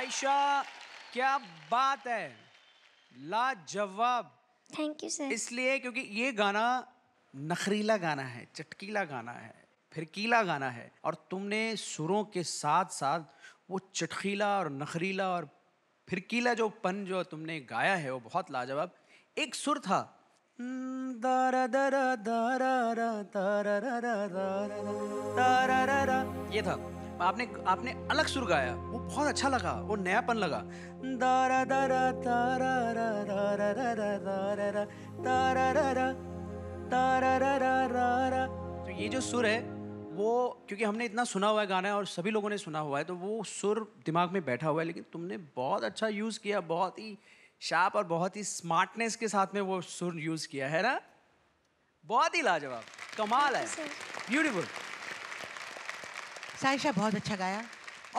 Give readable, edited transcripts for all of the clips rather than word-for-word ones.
आयशा, क्या बात है, लाजवाब। Thank you sir. इसलिए क्योंकि ये गाना नखरीला गाना है, चटकीला गाना है, फिरकीला गाना है, और तुमने सुरों के साथ साथ वो चटकीला और नखरीला और फिरकीला जो पन जो तुमने गाया है वो बहुत लाजवाब। एक सुर था दारा दारा दारा दारा दारा दारा, ये था, आपने अलग सुर गाया, वो बहुत अच्छा लगा, वो नयापन लगा। दारा दारा तारा रा रा रा रा रा तारा रा रा तारा रा रा रा। तो ये जो सुर है वो, क्योंकि हमने इतना सुना हुआ है गाना और सभी लोगों ने सुना हुआ है, तो वो सुर दिमाग में बैठा हुआ है, लेकिन तुमने बहुत अच्छा यूज़ किया, बहुत ही शार्प और बहुत ही स्मार्टनेस के साथ में वो सुर यूज़ किया है ना, बहुत ही लाजवाब, कमाल है, ब्यूटीफुल। आयशा बहुत अच्छा गाया,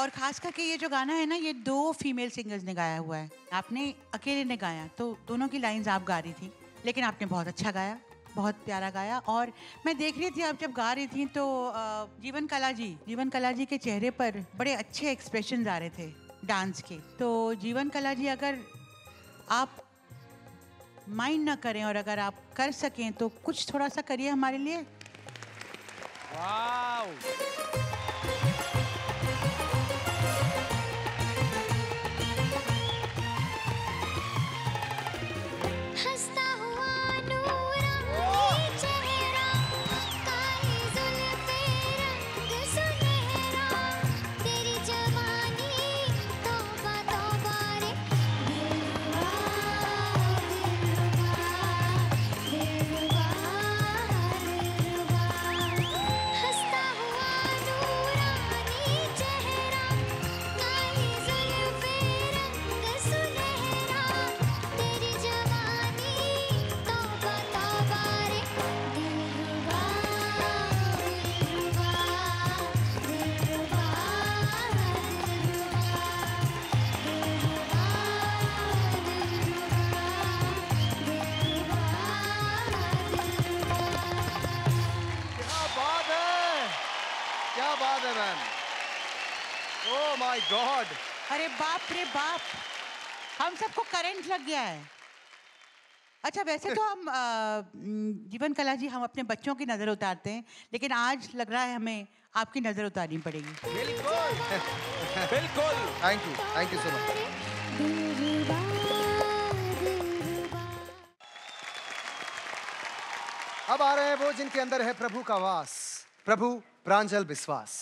और ख़ास करके ये जो गाना है ना, ये दो फीमेल सिंगर्स ने गाया हुआ है, आपने अकेले ने गाया, तो दोनों की लाइंस आप गा रही थी, लेकिन आपने बहुत अच्छा गाया, बहुत प्यारा गाया। और मैं देख रही थी आप जब गा रही थी तो जीवन कला जी के चेहरे पर बड़े अच्छे एक्सप्रेशन आ रहे थे डांस के। तो जीवन कला जी, अगर आप माइंड ना करें और अगर आप कर सकें तो कुछ थोड़ा सा करिए हमारे लिए। अरे बाप रे बाप, हम सबको करंट लग गया है। अच्छा, वैसे तो हम जीवन कला जी, हम अपने बच्चों की नजर उतारते हैं, लेकिन आज लग रहा है हमें आपकी नजर उतारनी पड़ेगी। बिल्कुल बिल्कुल, थैंक यू सो मच। अब आ रहे हैं वो जिनके अंदर है प्रभु का वास, प्रभु प्रांजल विश्वास।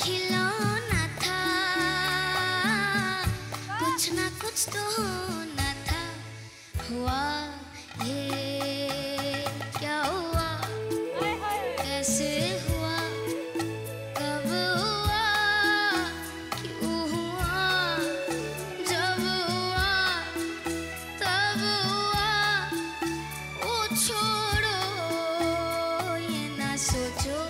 खिलौना था, कुछ ना कुछ तो होना था। हुआ ये, क्या हुआ, कैसे हुआ, कब हुआ, क्यों हुआ, जब हुआ, तब हुआ, ओ छोड़ो ये ना सोचो।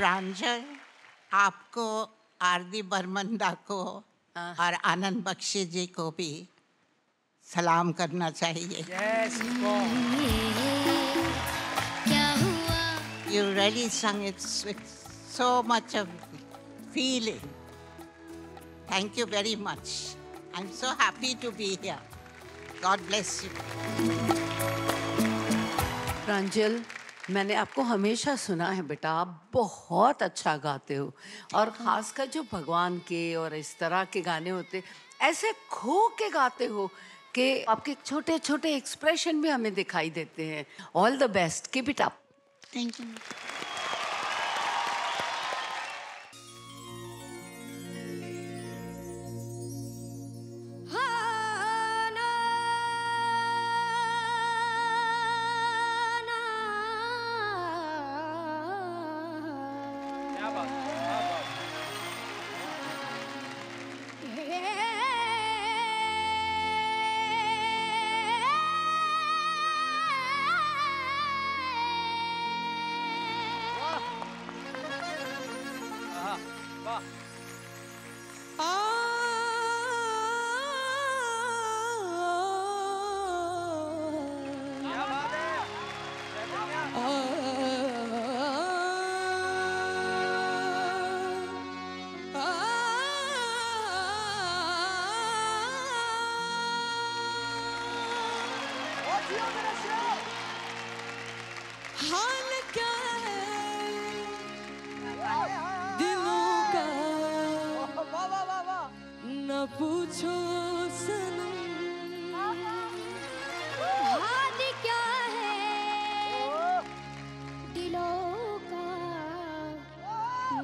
प्रांजल, आपको R.D. बर्मन दा को और आनंद बख्शी जी को भी सलाम करना चाहिए। क्या हुआ? You really sang it with so much of feeling. Thank you very much. I'm so happy to be here. God bless you. प्रांजल, मैंने आपको हमेशा सुना है बेटा, आप बहुत अच्छा गाते हो और ख़ासकर जो भगवान के और इस तरह के गाने होते, ऐसे खो के गाते हो कि आपके छोटे छोटे एक्सप्रेशन भी हमें दिखाई देते हैं। All the best, keep it up. Thank you. हाल क्या है दिलों का, न पूछो सनम हाल क्या है दिलों का,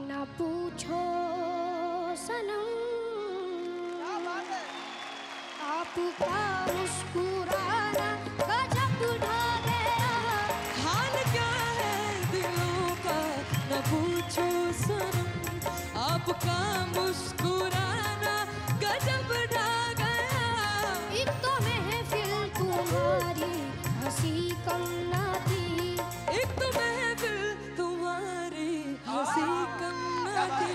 न पूछो सनम आपका मुस्कुराना गजब उठा गया। हाल क्या है दिलों का, न पूछो सनम आपका मुस्कुराना गजब उठा गया। एक तो महफिल तुम्हारी हंसी कम ना थी, एक तो महफिल तुम्हारी हंसी कम ना थी,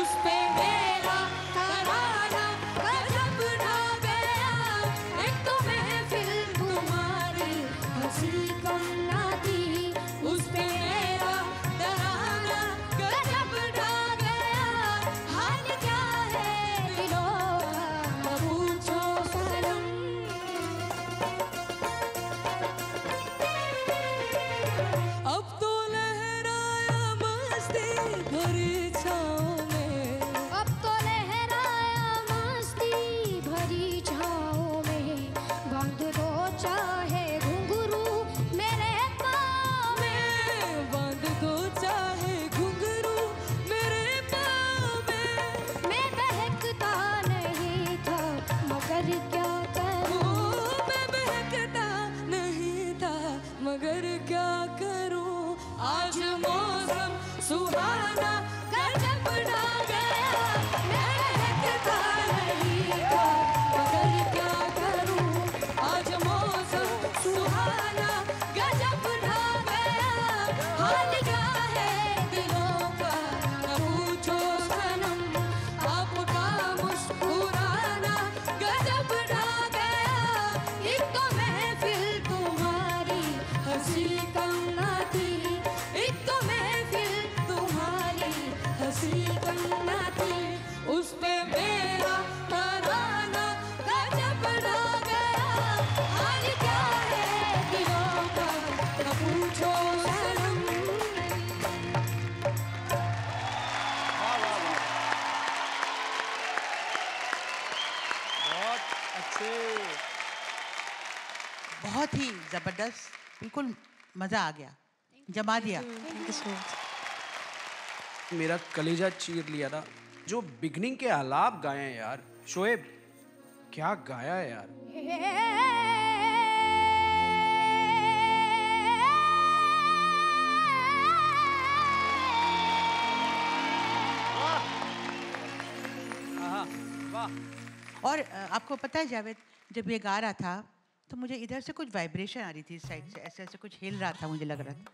उस पे मेरा तराना गजब उठा गया। एक तो महफिल तुम्हारी हंसी कम ना थी, उस पे मेरा तराना गजब उठा गया। हाल क्या सुहाना कर सपना गया मैं रहता नहीं था, मगर क्या करूं आज मौसम सुहाना गजब ढा गया। हाल क्या है दिलों का न पूछो सनम, आपका मुस्कुराना गजब ढा गया। एक तो महफिल तुम्हारी हंसी कम ना थी, उस पे मेरा तराना गजब ढा गया। हाल क्या है दिलों का न पूछो सनम। बहुत अच्छे, बहुत ही जबरदस्त, बिल्कुल मजा आ गया, जमा दिया। मेरा कलेजा चीर लिया था जो बिगनिंग के आलाप गाए हैं यार। शोएब क्या गाया है यार। वाह। और आपको पता है जावेद, जब ये गा रहा था तो मुझे इधर से कुछ वाइब्रेशन आ रही थी, साइड से ऐसे ऐसे कुछ हिल रहा था, मुझे लग रहा था,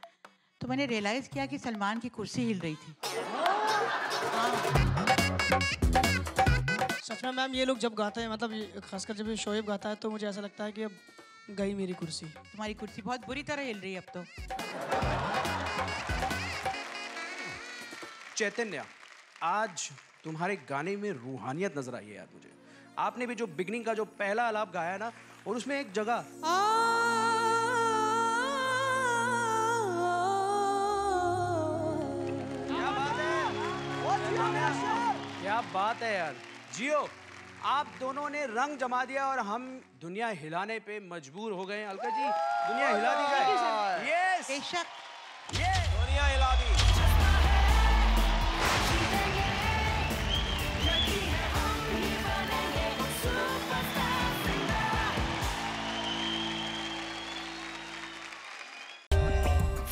तो मैंने रियलाइज़ किया कि सलमान की कुर्सी हिल रही थी। सच में मैम, ये लोग जब गाते हैं, मतलब खासकर जब ये शोएब गाता है, तो मुझे ऐसा लगता है कि अब गई मेरी कुर्सी। तुम्हारी कुर्सी बहुत बुरी तरह हिल रही है अब तो। चैतन्य, आज तुम्हारे गाने में रूहानियत नजर आई है यार मुझे। आपने भी जो बिगनिंग का जो पहला आलाप गाया है ना, और उसमें एक जगह क्या बात है यार। जियो, आप दोनों ने रंग जमा दिया और हम दुनिया हिलाने पे मजबूर हो गए। अलका जी, दुनिया हिला दी गई। यस, बेशक ये दुनिया हिला दी।